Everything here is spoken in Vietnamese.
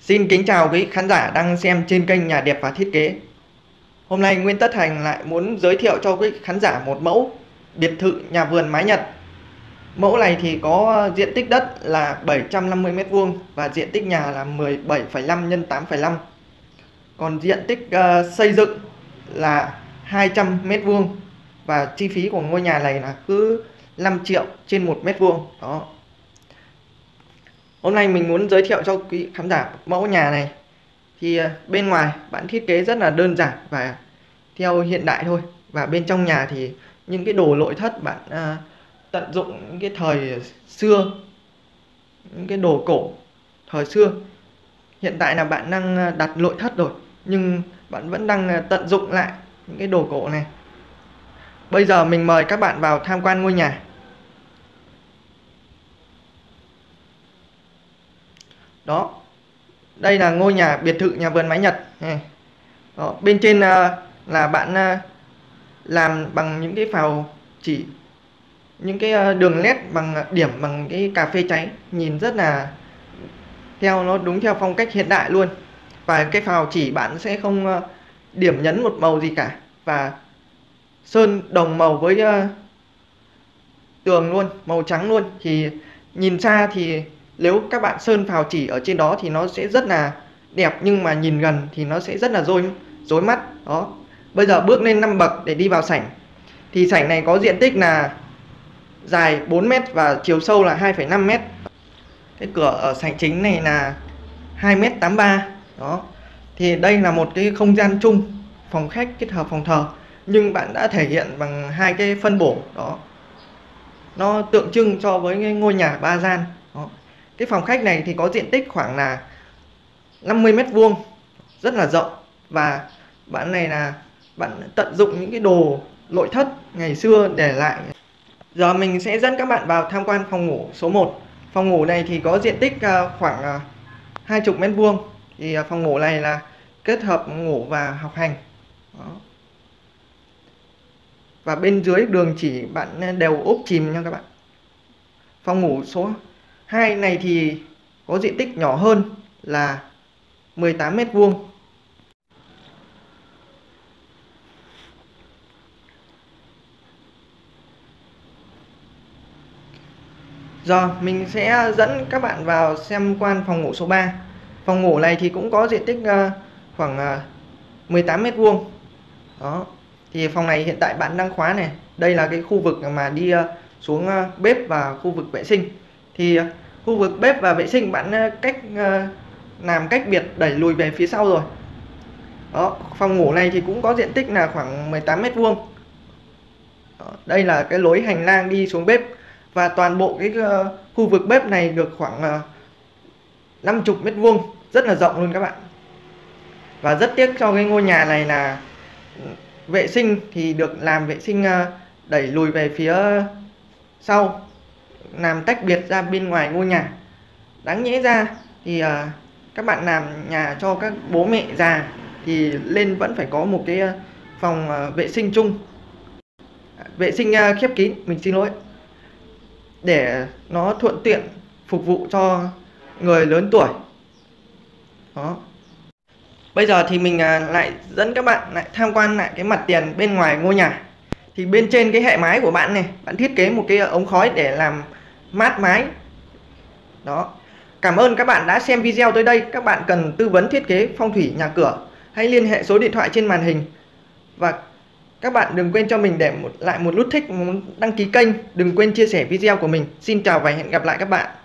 Xin kính chào quý khán giả đang xem trên kênh Nhà đẹp và Thiết kế. Hôm nay Nguyễn Tất Thành lại muốn giới thiệu cho quý khán giả một mẫu biệt thự nhà vườn mái Nhật. Mẫu này thì có diện tích đất là 750 m² và diện tích nhà là 17,5 x 8,5. Còn diện tích xây dựng là 200 m² và chi phí của ngôi nhà này là cứ 5 triệu trên 1 m². Đó. Hôm nay mình muốn giới thiệu cho quý khán giả mẫu nhà này. Thì bên ngoài bạn thiết kế rất là đơn giản và theo hiện đại thôi. Và bên trong nhà thì những cái đồ nội thất bạn tận dụng những cái thời xưa, những cái đồ cổ thời xưa. Hiện tại là bạn đang đặt nội thất rồi, nhưng bạn vẫn đang tận dụng lại những cái đồ cổ này. Bây giờ mình mời các bạn vào tham quan ngôi nhà. Đó, đây là ngôi nhà biệt thự nhà vườn mái Nhật. Đó, bên trên là bạn làm bằng những cái phào chỉ, những cái đường nét bằng điểm bằng cái cà phê cháy, nhìn rất là theo nó đúng theo phong cách hiện đại luôn. Và cái phào chỉ bạn sẽ không điểm nhấn một màu gì cả và sơn đồng màu với tường luôn, màu trắng luôn. Thì nhìn xa thì nếu các bạn sơn phào chỉ ở trên đó thì nó sẽ rất là đẹp, nhưng mà nhìn gần thì nó sẽ rất là rối mắt. Đó. Bây giờ bước lên 5 bậc để đi vào sảnh. Thì sảnh này có diện tích là dài 4 m và chiều sâu là 2,5 m. Cái cửa ở sảnh chính này là 2,83 m. Đó. Thì đây là một cái không gian chung, phòng khách kết hợp phòng thờ, nhưng bạn đã thể hiện bằng hai cái phân bổ đó. Nó tượng trưng cho với ngôi nhà 3 gian. Đó. Cái phòng khách này thì có diện tích khoảng là 50 m², rất là rộng. Và bạn này là bạn tận dụng những cái đồ nội thất ngày xưa để lại. Giờ mình sẽ dẫn các bạn vào tham quan phòng ngủ số 1. Phòng ngủ này thì có diện tích khoảng 20 m². Thì phòng ngủ này là kết hợp ngủ và học hành. Đó. Và bên dưới đường chỉ bạn đều ốp chìm nha các bạn. Phòng ngủ số 2 này thì có diện tích nhỏ hơn là 18 m². Giờ mình sẽ dẫn các bạn vào xem quan phòng ngủ số 3. Phòng ngủ này thì cũng có diện tích khoảng 18 m². Đó. Thì phòng này hiện tại bạn đang khóa này. Đây là cái khu vực mà đi xuống bếp và khu vực vệ sinh. Thì khu vực bếp và vệ sinh bạn làm cách biệt, đẩy lùi về phía sau rồi. Đó, phòng ngủ này thì cũng có diện tích là khoảng 18 m². Đây là cái lối hành lang đi xuống bếp. Và toàn bộ cái khu vực bếp này được khoảng 50 m², rất là rộng luôn các bạn. Và rất tiếc cho cái ngôi nhà này là vệ sinh thì được làm vệ sinh đẩy lùi về phía sau, làm tách biệt ra bên ngoài ngôi nhà. Đáng nhẽ ra thì các bạn làm nhà cho các bố mẹ già thì lên vẫn phải có một cái phòng vệ sinh chung, vệ sinh khép kín, để nó thuận tiện phục vụ cho người lớn tuổi. Đó. Bây giờ thì mình lại dẫn các bạn lại tham quan lại cái mặt tiền bên ngoài ngôi nhà. Thì bên trên cái hệ mái của bạn này, bạn thiết kế một cái ống khói để làm mát mái. Đó. Cảm ơn các bạn đã xem video tới đây. Các bạn cần tư vấn thiết kế phong thủy nhà cửa, hãy liên hệ số điện thoại trên màn hình. Và các bạn đừng quên cho mình để lại một nút thích, đăng ký kênh. Đừng quên chia sẻ video của mình. Xin chào và hẹn gặp lại các bạn.